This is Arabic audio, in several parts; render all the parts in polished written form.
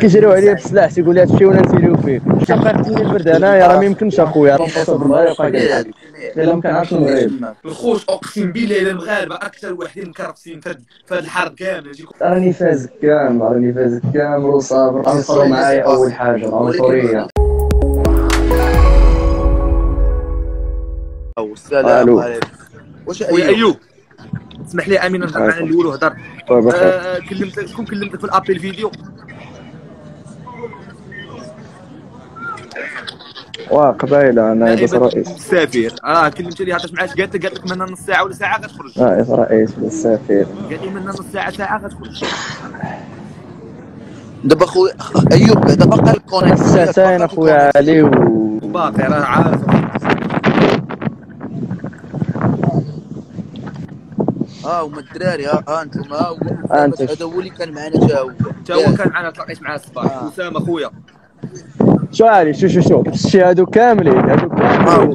كيجريو عليا بالسلاح تيقول لي هادشي وانا نسيلو فيه، شحال قاتلني البرد انايا راه ما يمكنش اخويا، راه الصبر الله يبقى كاع عليك، لا ما كنعرفش المغرب، الخوت اقسم بالله الا المغاربه اكثر واحدين مكرفسين في هاد الحرب كامله. راني فازك كامل وصابر، انصروا معايا اول حاجه العنصريه. السلام عليكم. واش ايوب؟ اسمح لي امين نهضر معنا الاول وهضر. كلمتك في الابل فيديو. واه قبيله انا بس رئيس السفير كلمت لي هضرت معاك قالت لك من نص ساعه ولا ساعه غتخرج. رئيس السفير قال لي من نص ساعه ساعه غتخرج. دابا خويا ايوب دابا قال لك كونيكت ساعتين اخويا علي وباقي راه عارف. هما الدراري انتوما هذا هو اللي كان معنا تا هو كان معنا تلاقيت معاه الصباح وسام اخويا. شو هادشي هادو كاملين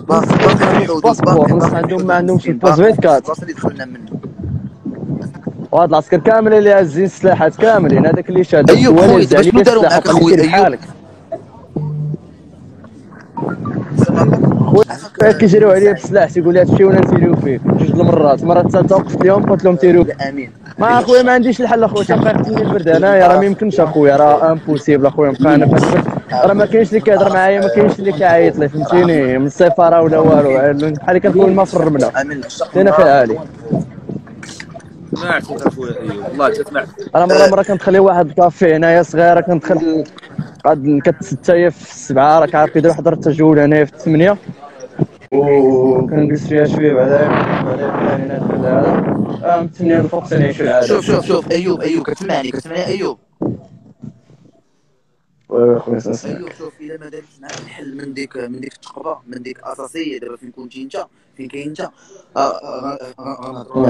باص عندهم ما عندهمش الباص 24 اللي دخلنا منه، وهاد العسكر كاملين اللي هازين السلاحات كاملين. هذاك اللي شاد ايوب خويا باش نديرو معاك اخويا ايوب كيجريو عليا بالسلاح تيقول لي هادشي وانا نسيلو فيه جوج المرات، المره الثالثه وقفت لهم قلت لهم تيرو امين. ما اخويا ما عنديش الحل اخويا، قاتلني البرد انايا راه ما يمكنش اخويا، راه امبوسيبل اخويا نبقى انا في البرد، راه ما كاينش اللي كيهضر معايا، ما كاينش اللي كيعيط لي فهمتيني، من السفاره ولا والو، بحال اللي كنقول الماء في الرمله انا فيها علي. سمعتك اخويا ايوب والله تسمعت. انا مره كنتخلي واحد الكافي هنايا صغيره كندخل قد كتستايا في السبعه راك عارف كيديروا حضر التجول هنايا في الثمانيه وكنجلس فيها شويه بعدا من الثمانيه لفوق ثاني شي حاجه. شوف ايوب كتسمعني ايوب؟ وي خويا ساسي ايوب شوف الا ما دارتش معاك الحل من ديك التقبه من ديك الاساسيه دابا فين كنتي انت فين كاين انت غنهضروا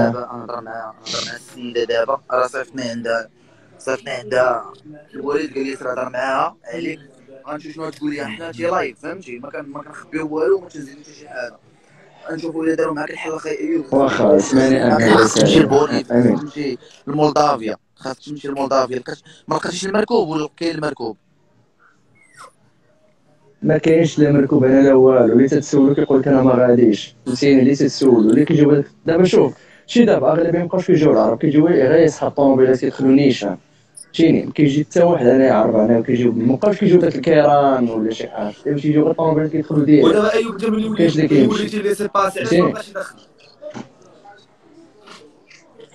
مع السيده دابا راه صيفطنا عندها الوالد قال لي تهضر معاها عليك غنشوف شنو تقول لي، حنا تي لايف فهمتي ما كنخبيو والو ما تنزلوش شي حاجه، غنشوفوا الا داروا معاك الحل اخي ايوب. واخا اسمعني امين خاصك تمشي لبوليفيا فهمتي لمولدافيا، خاصك تمشي لمولدافيا ما لقيتيش المركوب ولا كاين المركوب؟ ما كاينش لا مركوب هنا لا والو، اللي تتسولو كيقول لك انا ما غاديش فهمتيني، اللي تتسولو اللي كيجيو لك دابا شوف شي دابا اغلبيه مابقاوش كيجيو العرب كيجيو غير يسحقوا الطوموبيلات كيدخلوا نيشان فهمتيني، ما كيجي حتى واحد انا يعرف انا كيجيو مابقاوش كيجيو داك الكيران ولا شي حاجه، دابا تيجيو غير الطوموبيلات كيدخلوا ديال ودابا ايوب انت ملي وليتي لي سي باسي علاش مابقاش يدخل؟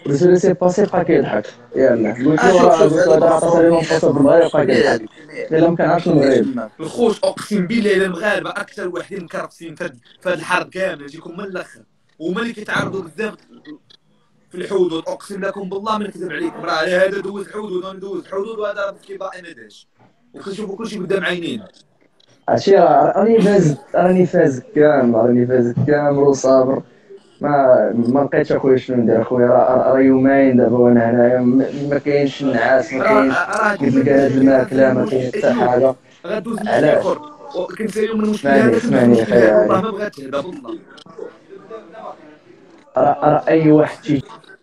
وليتي لي سي باسي بقى كيضحك يلاه قلت له راه غتهضر على المنفصل بالمغرب بقى كيضحك الا ما كنعرفش المغرب. الخوت اقسم بالله الا المغاربه اكثر واحدين مكرفسين في هاد الحرب كامله نجيكم من الاخر، وهما اللي كيتعرضوا بزاف في الحدود اقسم لكم بالله ما نكذب عليكم، راه هذا دوز الحدود وندوز الحدود وهذا مسكين باقي ما داش وكنشوفوا كلشي قدام عينينا. هادشي راني فازك كامل وصابر ما لقيتش اخويا شنو ندير اخويا، راه يومين دابا وانا هنايا ما كاينش النعاس ما كاينش كيف هاد الماكله ما كاين حتى حاجه غدوز الاخر وكنساليو من المشكل هذا. اسمعني خير والله ما بغات تهدا والله، راه اي واحد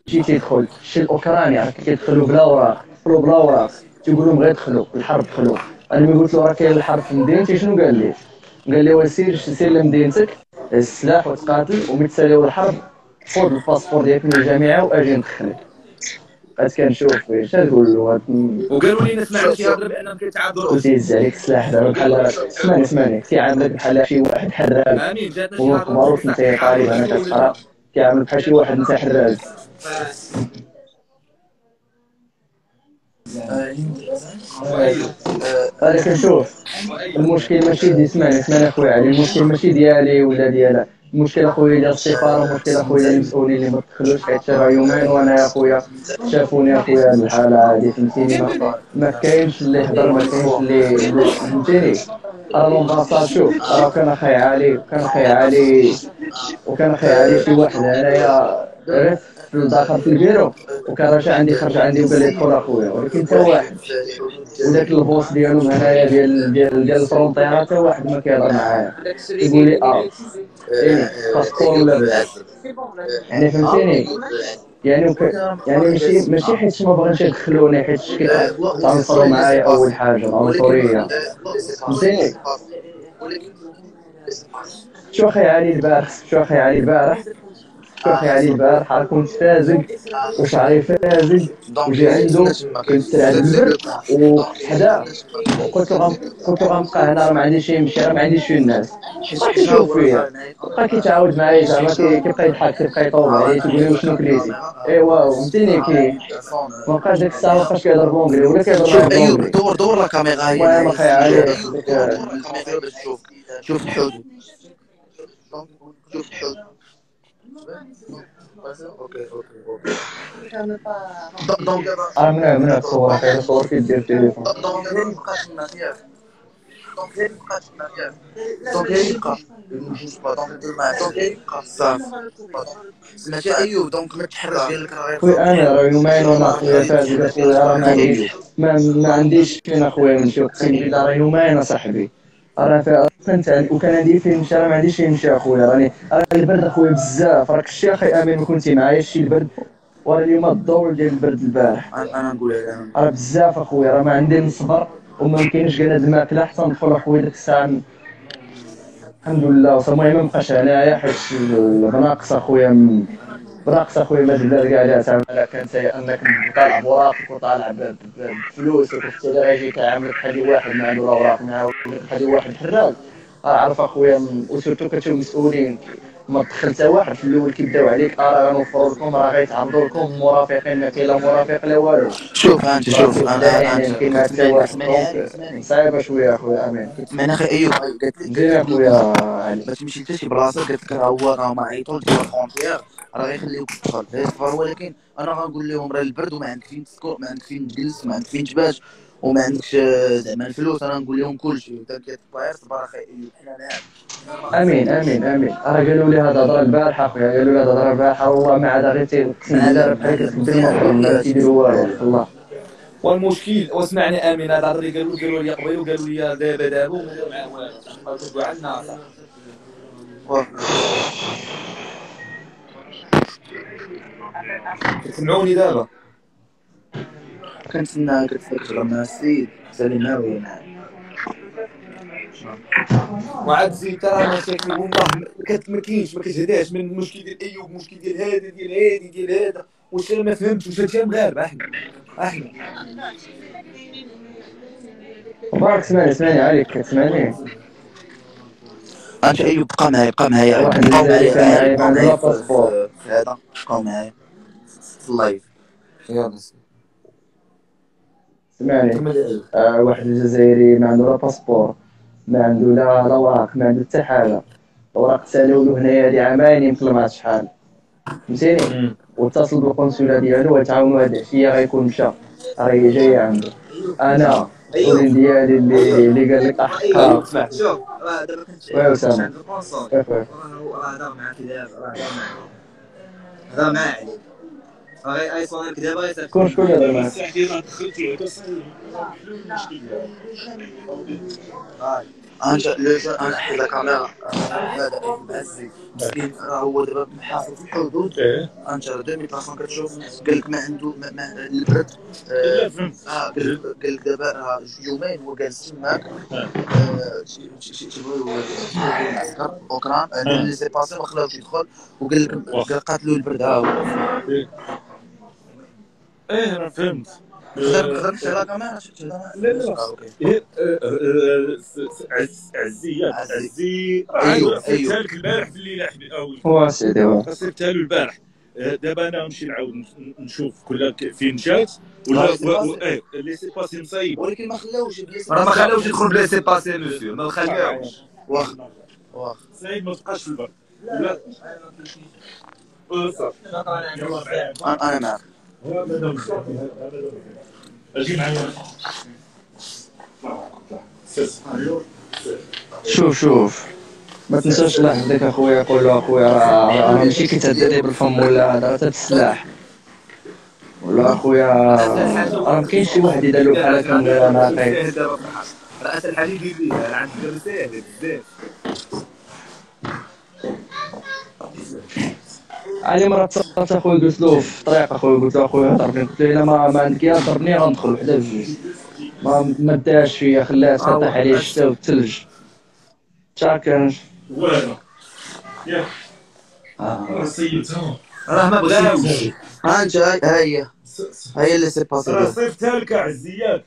تيجي تيدخل شي الاوكراني راه كيدخلوا بلا اوراق تيقول لهم غير دخلوا الحرب دخلوا، انا ملي قلت له راه كاين الحرب في مدينتي شنو قال لي؟ قال لي سير لمدينتك السلاح وتقاتل وملي تساليو الحرب خذ الباسبور ديالك من الجامعه واجي ندخلك. بقيت كنشوف فيه شنو تقول له، وقالوا لي نسمع كيهضر بانهم كيتعاذروا وتيهز عليك السلاح دابا بحال اسمعني كيعاملك بحال شي واحد حراز ومعروف انت طالب انا كتقرا كيعاملك بحال شي واحد انت حراز. انا كنشوف المشكل ماشي ديال اسمعني اخويا علي، المشكل ماشي ديالي ولا ديالها، المشكل اخويا ديال السفاره، المشكل اخويا المسؤولين اللي ما دخلوش حيت راه يومين وانا يا اخويا شافوني اخويا الحاله هذه فهمتيني، ما كاينش اللي يهضر ما كاينش اللي فهمتيني. المنبسط شوف راه كان اخي علي شي واحد هنايا غير داخل في البيرو وكان رجع عندي خرج عندي وقال لي ادخل اخويا، ولكن حتى واحد وداك البوس ديالهم هنايا ديال الفرونطيره حتى واحد ما كيهضر معايا يقول لي باسبور ولا يعني فهمتيني يعني ماشي حيت ما بغاش يدخلوني، حيت كيتعنصروا معايا اول حاجه العنصريه. فهمتيني؟ شو اخي علي البارح، راه كنت فازق وشعري فازق وجي عنده كنت على البر وحدا، وكنت غنبقى هنا ما عنديش يمشي، ما عنديش فين الناس. بقى كيشوف فيا، بقى كيتعاود معايا، زعما كيبقى يضحك، كيبقى يطوب عليا، تيقول لي شنو كليتي. ايوا فهمتيني كي ما بقاش ديك الساعه وفاش كيهضر بونجلي ولا كيهضر بونجلي. دور الكاميرا هي. المهم اخي علي باش تشوف، شوف الحدود، اوكي دونك انا من الصور كاين صور كيدير التليفون. دونك غير مابقاش الماتير، دونك غير يبقى صافي. سمعتي ايوب؟ دونك ما تحرش ديالك، راه خويا انا راه يومين وانا خويا فاجد اخويا، ما عنديش فين اخويا نمشي، اقسم بالله راه يومين اصاحبي، راه وكان عندي فين نمشي، راه ما عنديش فين نمشي اخويا، راني البرد اخويا بزاف. راك شتي اخي امين ما كنتي معايا، شتي البرد، وراه اليوم الدور ديال البرد البارح. انا نقول لك راه بزاف اخويا، راه ما عندي نصبر وما يمكنش كاع هاد الماكله حتى ندخل اخويا ديك الساعه. الحمد لله وصافي. المهم ما بقاش هنايا حيت ناقص اخويا، ما تبداش كاع عليها تعاملها. كانت هي انك طالع بوراقك وطالع بفلوس وكنت راجي كعاملك بحال واحد ما عنده اوراق، مع بحال واحد حراج. راه عارف اخويا، وسيرتو كتشوف المسؤولين ما دخل حتى واحد في الاول كيبداو عليك راه غنوفروا لكم، راه غيتعرضوا لكم مرافقين، ما كاين لا مرافق لا والو. شوف انت، شوف انا كاين حتى واحد صعيبه شويه اخويا امين. انا اخي ايوب قالت لي اخويا علي ما تمشي حتى شي بلاصه، قالت لك راه هو راه ما عيطولك ديال الفونتيير، راه غيخليوك تدخل اصبر. ولكن انا غنقول لهم راه البرد وما عندك فين تسكن، ما عندك فين تجلس، ما عندك فين تبات، وما عندكش زعما الفلوس. انا نقول لهم كلشي، وانت كتباير صبر اخي ايوب، حنا معاك. امين راه قالوا لي هاد الهضره البارحه اخويا، قالوا لي هاد الهضره البارحه، والله ما عاد غير تيقسم على ربحك كتبدا ما تيديروا والو والله. والمشكل واسمعني امين، هاد الهضره اللي قالوا لي قبيل وقالوا لي دابا وما دار معاه والو، بقاو كيدوا عنا كتسمعوني دابا. كنتسنى كتفكر مع السيد سليم ناوي وعاد زيد، راه ماشي والله ما كتهداش من المشكل ديال ايوب، مشكل ديال هذا ديال هادي ديال هذا، واش انا ما فهمتش واش هادشي مغاربه. احنا برك سمعني عليك، كتسمعني انت ايوب؟ بقى معايا بقى معايا هذا، بقى معايا في اللايف. يلا سمعني. واحد الجزائري ما عنده لا باسبور، ما عنده لا اوراق، ما عنده حتى حاجه. الاوراق تسالوا له هنايا هادي عامين يمكن ما عرفت شحال، فهمتيني؟ واتصل بالقنصله ديالو وتعاونوا هاد العشيه غيكون مشى، راه هي جايه عنده. انا الولد ديالي اللي قال لك احقها. شوف راه دابا كنت عند القنصل، راه هضر معاك دابا، هضر معايا عليك، راه ايصونك دابا يصيفط. شكون هضر معاك؟ انا حيت الكاميرا هذا معزي مسكين، راه هو دابا محاصر في الحدود. انت دابا بلاصه كتشوف قال لك ما عنده البرد. قال لك دابا راه يومين هو جالس تماك، تيبغيو المعسكر اوكران اللي سي باسي ما خلاوش يدخل، وقال لك قاتلو البرد. ها هو راه فهمت. خدمت على الكاميرا، شفت هذا؟ لا عزي صيفطها لك البارح في الليل حبيبي. سيدي صيفطها له البارح. دابا انا غنمشي نعاود نشوف كلها فين جات ولا لي سي باسي مصايب، ولكن ما خلاوش يدخل بلا سي باسي مسيو، ما خلاوش. واخا سعيد ما تبقاش في البر. لا صافي انا معاك. شوف ما تنساش لحظتك اخويا، قول له اخويا راه ماشي كيتهدى لي بالفم ولا هذا، حتى بالسلاح ولا اخويا راه ما كاينش شي واحد يدير له بحال هكا من غير انا عاقل. راه اسهل حاجه يدير ليها، راه عندك رساله بزاف. علي مرة اتصلت اخويا قلت له في الطريق اخويا قلت له اخويا هضرني قلت له الا ما عندك يا هضرني غندخل وحده بجوج ما داش فيا خلاتها تطيح عليا الشتا والثلج تاكن والو ياك سيدتهم راه ما بغاوش ها انت ها هي اللي سي باسي راه صيفطها لك عزياك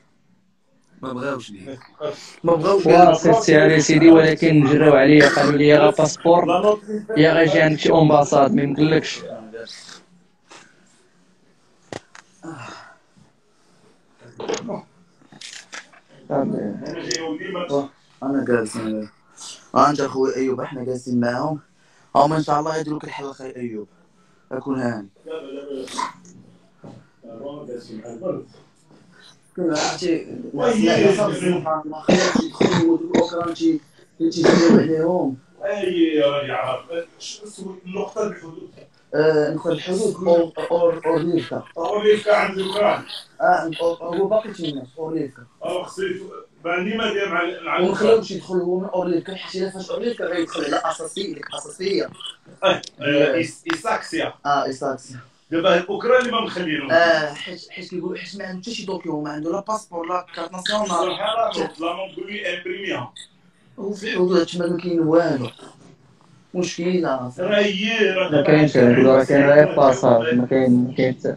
ما بغاوش صيفطتها لي سيدي ولكن جراو عليا قالوا لي غا باسبور يا غا يجي عندك شي امباصاد ما يمكنلكش انا جالس انت اخويا ايوب احنا جالسين معاهم هما ان شاء الله يديروك الحل خير ايوب اكون هاني كنا عرفتي نقطة الحدود أورليفكا عند الأوكران هو باقي تما أورليفكا خصيتو ديما داير مع وما نخليوش يدخل هو من أورليفكا حيت إلا فاش أورليفكا غيدخل على أساسية إيساكسيا إيساكسيا دابا الأوكران اللي ما مخلينهمش حيت كيقولوا حيت ما عندهم حتى شي دوكيومون ما عنده لا باسبور لا كارت ناسيونال لا بلان تقول لي امبريميها وفي الحدود تما ما كاين والو مشكلة ما كاينش راه كاين غير باصات ما كاين حتى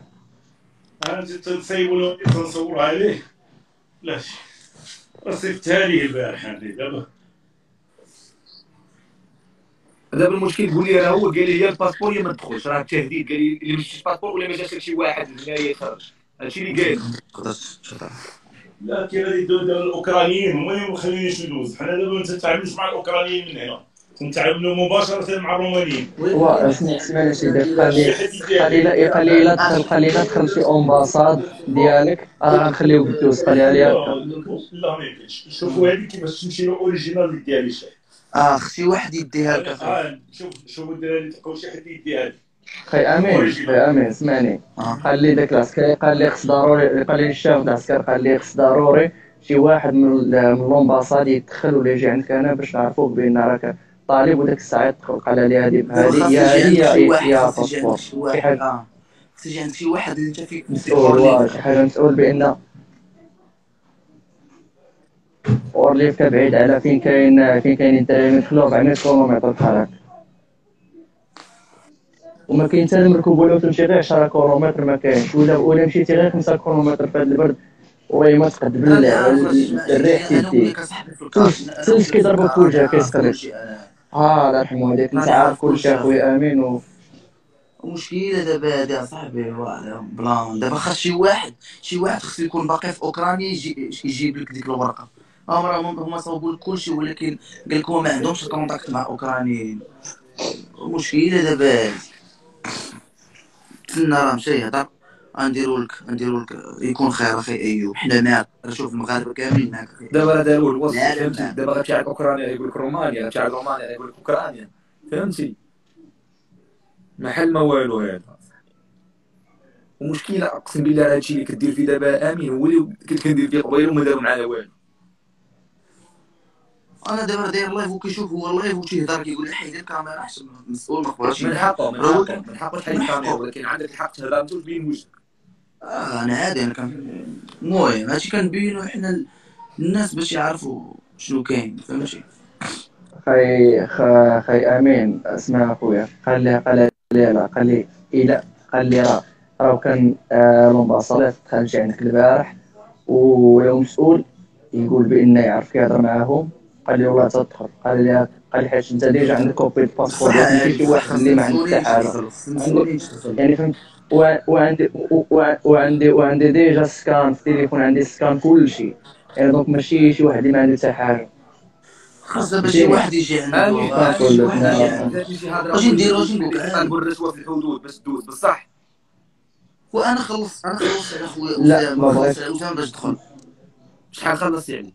انا جيت نصيبو نصور عليه لا صيفطها ليه البارح عندي دابا المشكل قول لي راه هو قال لي هي الباسبور يا ما تدخلش راه تهديد قال لي اللي مشيتش باسبور ولا ما جاتش لك شي واحد الجنايه يخرج هادشي اللي قال لا كي غادي يدوز الاوكرانيين المهم ما خلينيش ندوز حنا دابا ما تتعاملش مع الاوكرانيين من هنا نتعاملوا مباشرة مع الرومانيين. واه اسمع سمعني سيدي قال لي لا تدخل شي امباصاد ديالك راه غنخليوك دوز قال لي لا ما يمكنش شوفوا هذه كيفاش تمشي الاوريجينال ديالي شي واحد يديها لك شوفوا الدراري تلقاو شي حد يديها لك خي امين سمعني قال لي داك العسكري قال لي خص ضروري قال لي الشاف العسكري قال لي خص ضروري شي واحد من الامباصاد يتدخل ولا يجي عندك انا باش نعرفوك بان راك طالب وداك الساعه يدخل قال لي هذه باسبور شي حاجه خصني عند شي واحد انت فيك مسؤول شي حاجه مسؤول بان اورليفكا بعيد على فين كاين الدراري دخلوا 400 كيلومتر بحال هكا وما كاين حتى المركب ولا تمشي غير 10 كيلومتر ما كاينش ولا مشيتي غير 5 كيلومتر في هذا البرد وي ما تقدر الريح تيدي الثلج كيضربك في وجهك كيسقلك الله يرحمو عليك انت عارف كلشي اخويا امين ومشكله دابا هادي اصاحبي بلان دابا خاص شي واحد خصو يكون باقي في اوكرانيا يجيب لك ديك الورقه هما صاوبوا لك كلشي ولكن قال لك ما عندهمش الكونتاكت مع اوكرانيين مشكله دابا هادي تسنى راه مشى يهضر غنديرولك يكون خير اخي ايوب حنا معاك شوف المغاربه كاملين معاك دابا راه داروا الوسط فهمتي دابا غتمشي على اوكرانيا يقول لك رومانيا غتمشي على رومانيا يقول لك اوكرانيا فهمتي محل ما والو هذا ومشكله اقسم بالله هادشي اللي كدير فيه دابا امين هو اللي كنت كندير فيه قبيله وما داروا معايا والو انا دابا داير لايف وكيشوف هو اللايف وتيهضر كيقول لي حيد الكاميرا حسب المسؤول ما قبلش من حقه تحيد الكاميرا ولكن عندك الحق تهضر انت وتبين وجهك انا عادي انا المهم هادشي كنبينو حنا الناس باش يعرفوا شنو كاين فهمتي خي امين اسمع اخويا قال لي راه كان الامباصاد دخل جا عندك البارح ولا مسؤول يقول بان يعرف كيهضر معاهم قال لي والله تدخل قال لي حيت انت ديجا عندك كوبي الباسبور ماشي واحد اللي ما عندك حتى حاجه يعني فهمت وعندي ديجا سكان في التليفون عندي سكان كلشي يعني دونك ماشي شي واحد اللي ما عنده حتى حاجه خاص دابا شي واحد يجي عندنا واش نديرو واش نقول نقول الرشوه في الحدود باش تدوز بصح وانا خلصت على خويا لا ما بغيتش باش ندخل شحال خلصت يعني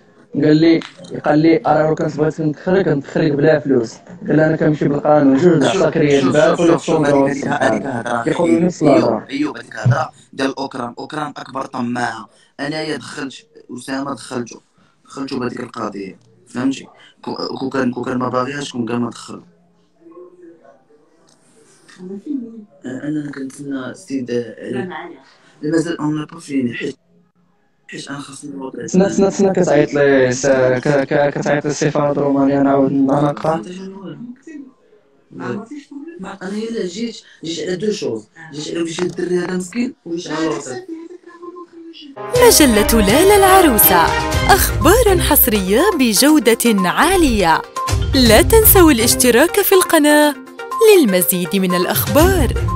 قال لي راه لو كنت بغيت كندخلك بلا فلوس. قال انا كنمشي بالقانون جوج عساكريين البارح ولا خصهم يقولوا نفس الهضره. ايوب هذيك الهضره ديال اوكران اكبر طماعه. انايا دخلت اسامه دخلتو بهذيك القضيه فهمتي. كون كان ما باغيهاش كون كان ما دخل. انا كنتسنى السيد مازال اون با فيني حيت انا خاصني نوضع. سنة كتعيط لي كتعيط للسفاره رومانيا نعاود نقرا. انا الا جيت على دو شوز، جيت على وجه الدري هذا مسكين وجيت على الوسط. مجلة لالة العروسة، أخبار حصرية بجودة عالية. لا تنسوا الاشتراك في القناة للمزيد من الأخبار.